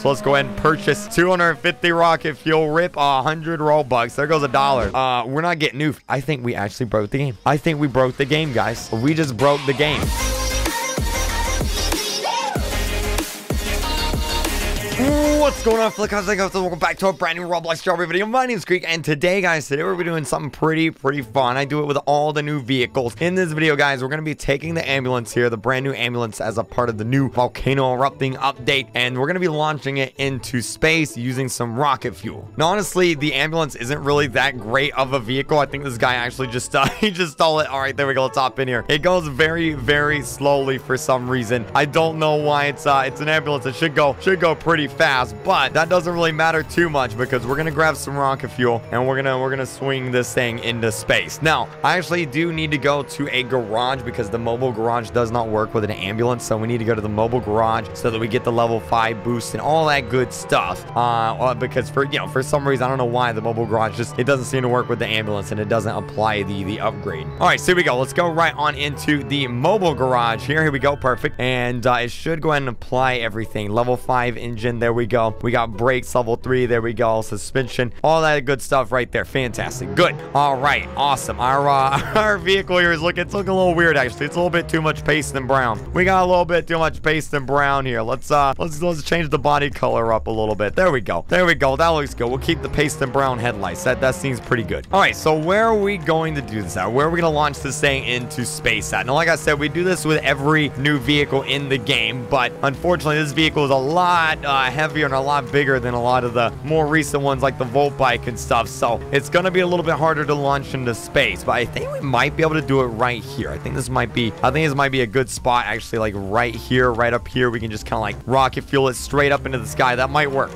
So let's go ahead and purchase 250 rocket fuel, rip 100 Robux. There goes $1. We're not getting new. I think we actually broke the game. I think we broke the game, guys. We just broke the game. What's going on, Flick? How's it going? Welcome back to a brand new Roblox Jailbreak video. My name is Kreek, and today, guys, we're doing something pretty fun. I do it with all the new vehicles. In this video, guys, we're going to be taking the ambulance here, the brand new ambulance, as a part of the new Volcano Erupting Update, and we're going to be launching it into space using some rocket fuel. Now, honestly, the ambulance isn't really that great of a vehicle. I think this guy actually just, he just stole it. All right, there we go. Let's hop in here. It goes very slowly for some reason. I don't know why. It's an ambulance. It should go pretty fast. But that doesn't really matter too much because we're gonna grab some rocket fuel and we're gonna swing this thing into space. Now, I actually do need to go to a garage because the mobile garage does not work with an ambulance, so we need to go to the mobile garage so that we get the level 5 boost and all that good stuff. Because for some reason I don't know why the mobile garage it doesn't seem to work with the ambulance and it doesn't apply the upgrade. All right, so here we go. Let's go right on into the mobile garage here. Here we go, perfect. And it should go ahead and apply everything. Level 5 engine. There we go. We got brakes, level 3. There we go. Suspension, all that good stuff right there. Fantastic. Good. All right. Awesome. Our vehicle here is looking, it's looking a little weird, actually. It's a little bit too much paste and brown. We got a little bit too much paste and brown here. Let's change the body color up a little bit. There we go. There we go. That looks good. We'll keep the paste and brown headlights. That seems pretty good. All right. So where are we going to do this at? Where are we going to launch this thing into space at? Now, like I said, we do this with every new vehicle in the game, but unfortunately, this vehicle is a lot heavier and a lot bigger than a lot of the more recent ones like the Volt Bike and stuff, so it's gonna be a little bit harder to launch into space, but I think we might be able to do it right here. I think this might be a good spot, actually, like right here, right up here. We can just kind of like rocket fuel it straight up into the sky. That might work.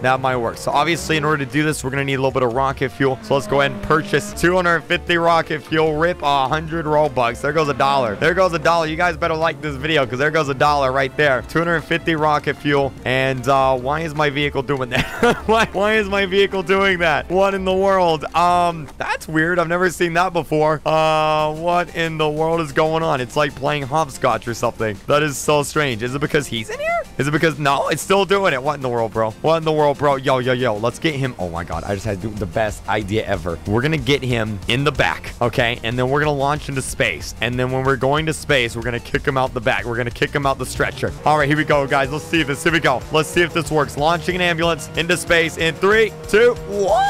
So obviously, in order to do this, we're gonna need a little bit of rocket fuel, so let's go ahead and purchase 250 rocket fuel, rip 100 Robux. There goes $1. There goes $1. You guys better like this video because there goes $1 right there. 250 rocket fuel. And why is my vehicle doing that? why is my vehicle doing that? What in the world? That's weird. I've never seen that before. What in the world is going on? It's like playing hopscotch or something. That is so strange. Is it because he's in here? Is it because, no, it's still doing it. What in the world, bro? What in the world, bro? Yo, let's get him. Oh my God, I just had to do the best idea ever. We're gonna get him in the back, okay? And then we're gonna launch into space. And then when we're going to space, we're gonna kick him out the back. We're gonna kick him out the stretcher. All right, here we go, guys. Let's see if this, here we go. Let's see if this works. Launching an ambulance into space in 3, 2, 1.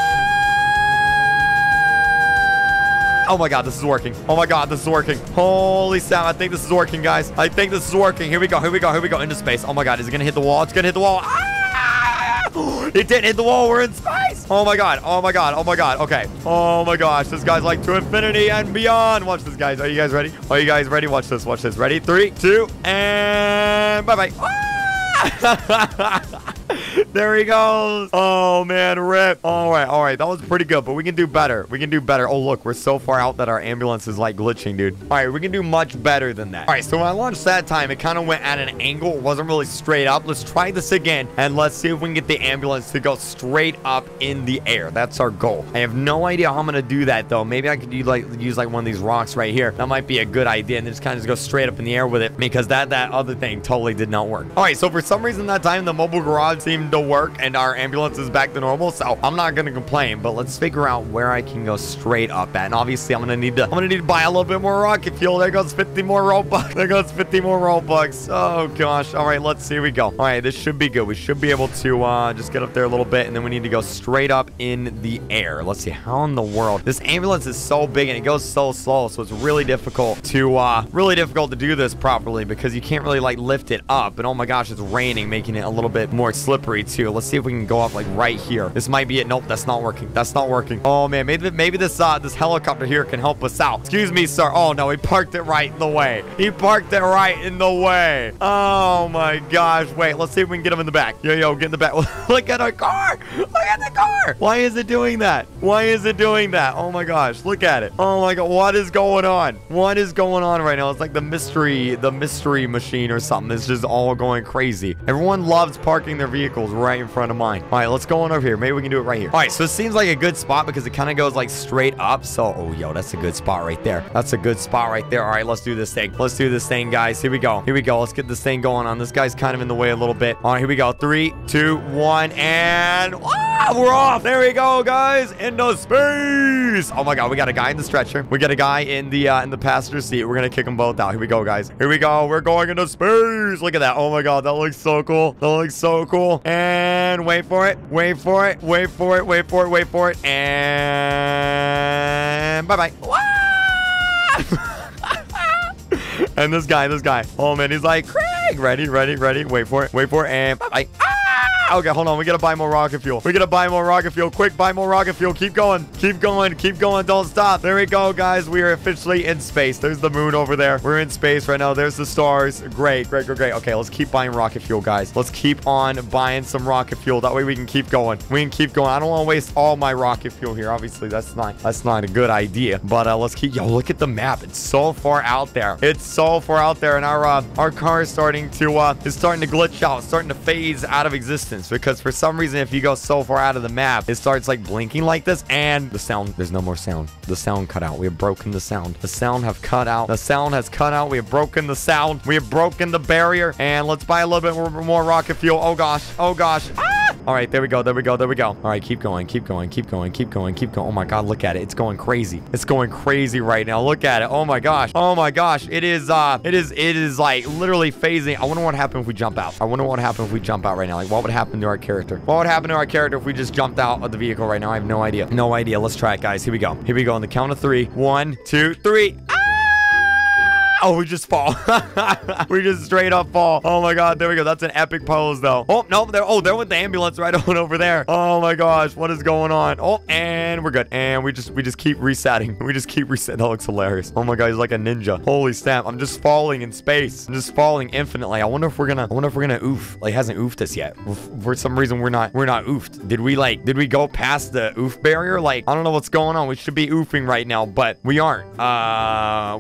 Oh my God, this is working. Oh my God, this is working. Holy snap, I think this is working, guys. I think this is working. Here we go, here we go, here we go. Into space. Oh my God, is it gonna hit the wall? It's gonna hit the wall. It didn't hit the wall. We're in space. Oh my God. Oh my God. Oh my God. Okay. Oh my gosh. This guy's like to infinity and beyond. Watch this, guys. Are you guys ready? Are you guys ready? Watch this. Watch this. Ready? 3, 2, and bye-bye. There he goes. Oh, man, rip. All right. That was pretty good, but we can do better. We can do better. Oh, look, we're so far out that our ambulance is, like, glitching, dude. All right, we can do much better than that. All right, so when I launched that time, it kind of went at an angle. It wasn't really straight up. Let's try this again, and let's see if we can get the ambulance to go straight up in the air. That's our goal. I have no idea how I'm going to do that, though. Maybe I could use, like, one of these rocks right here. That might be a good idea, and then just kind of go straight up in the air with it because that other thing totally did not work. All right, so for some reason that time, the mobile garage seemed to work and our ambulance is back to normal, so I'm not gonna complain, but let's figure out where I can go straight up at. And obviously I'm gonna need to buy a little bit more rocket fuel. There goes 50 more Robux. There goes 50 more Robux. Oh gosh. All right, let's see. Here we go. All right, this should be good. We should be able to just get up there a little bit, and then we need to go straight up in the air. Let's see how in the world. This ambulance is so big and it goes so slow, so it's really difficult to do this properly because you can't really like lift it up. And oh my gosh, it's raining, making it a little bit more slippery too. Let's see if we can go up like right here. This might be it. Nope, that's not working. That's not working. Oh man, maybe this helicopter here can help us out. Excuse me, sir. Oh no, he parked it right in the way. He parked it right in the way. Oh my gosh. Wait, let's see if we can get him in the back. Yo, get in the back. Look at our car. Look at the car. Why is it doing that? Why is it doing that? Oh my gosh. Look at it. Oh my God. What is going on? What is going on right now? It's like the mystery machine or something. It's just all going crazy. Everyone loves parking their vehicles right in front of mine. All right, let's go on over here. Maybe we can do it right here. All right, so it seems like a good spot because it kind of goes like straight up. So, oh, yo, that's a good spot right there. That's a good spot right there. All right, let's do this thing. Let's do this thing, guys. Here we go. Here we go. Let's get this thing going on. This guy's kind of in the way a little bit. All right, here we go. 3, 2, 1, and we're off. There we go, guys. Into space. Oh my God, we got a guy in the stretcher. We got a guy in the passenger seat. We're gonna kick them both out. Here we go, guys. Here we go. We're going into space. Look at that. Oh my God, that looks so cool. That looks so cool. And wait for it. Wait for it. Wait for it. Wait for it. Wait for it. And bye bye. And this guy. Oh man, he's like, Kreek. Ready. Wait for it. Wait for it. And bye bye. Okay, hold on. We gotta buy more rocket fuel. We gotta buy more rocket fuel. Quick, buy more rocket fuel. Keep going. Keep going. Keep going. Don't stop. There we go, guys. We are officially in space. There's the moon over there. We're in space right now. There's the stars. Great. Okay, let's keep buying rocket fuel, guys. Let's keep on buying some rocket fuel. That way we can keep going. I don't want to waste all my rocket fuel here. Obviously, that's not a good idea. But let's keep. Yo, look at the map. It's so far out there. And our car is starting to glitch out. It's starting to phase out of existence. Because for some reason, if you go so far out of the map, it starts like blinking like this, and the sound, there's no more sound. The sound cut out. We have broken the sound. The sound has cut out. We have broken the sound. We have broken the barrier. And let's buy a little bit more rocket fuel. Oh gosh. Ah! All right, there we go. All right, keep going. Oh my God, look at it. It's going crazy right now. Look at it. Oh my gosh. It is like literally phasing. I wonder what happened if we jump out. right now. Like, what would happen to our character? What would happen to our character if we just jumped out of the vehicle right now? I have no idea. Let's try it, guys. Here we go. On the count of 3. 1, 2, 3. Oh, we just fall. We just straight up fall. Oh my God, there we go. That's an epic pose though. Oh, no, there went the ambulance right on over there. Oh my gosh, what is going on? Oh, and we're good. And we just keep resetting. That looks hilarious. Oh my God, he's like a ninja. Holy snap, I'm just falling in space. I'm just falling infinitely. I wonder if we're gonna oof. Like, hasn't oofed us yet. For some reason, we're not oofed. Did we go past the oof barrier? Like, I don't know what's going on. We should be oofing right now, but we aren't.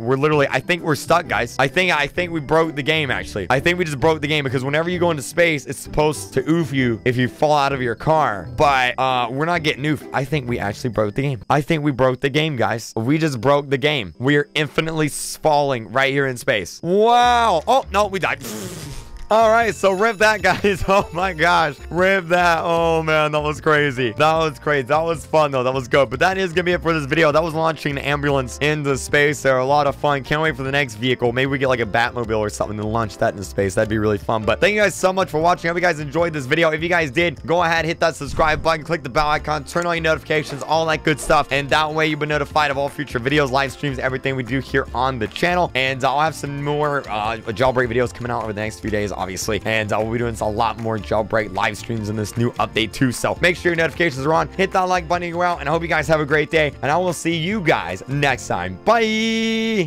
We're literally, I think we're stuck. Guys, I think we broke the game. Actually, I think we just broke the game, because whenever you go into space, it's supposed to oof you if you fall out of your car, but we're not getting oofed. I think we actually broke the game. Guys, we just broke the game. We're infinitely falling right here in space. Wow. Oh no, we died. All right, so rip that, guys. Oh my gosh, rip that. Oh man, that was crazy. That was fun though. That was good. But that is gonna be it for this video. That was launching the ambulance into space. They're a lot of fun. Can't wait for the next vehicle. Maybe we get like a Batmobile or something and launch that into space. That'd be really fun. But thank you guys so much for watching. I hope you guys enjoyed this video. If you guys did, go ahead, hit that subscribe button, click the bell icon, turn on your notifications, all that good stuff, and that way you'll be notified of all future videos, live streams, everything we do here on the channel. And I'll have some more Jailbreak videos coming out over the next few days, obviously, and we'll be doing a lot more Jailbreak live streams in this new update too, so make sure your notifications are on, hit that like button, and I hope you guys have a great day, and I will see you guys next time. Bye.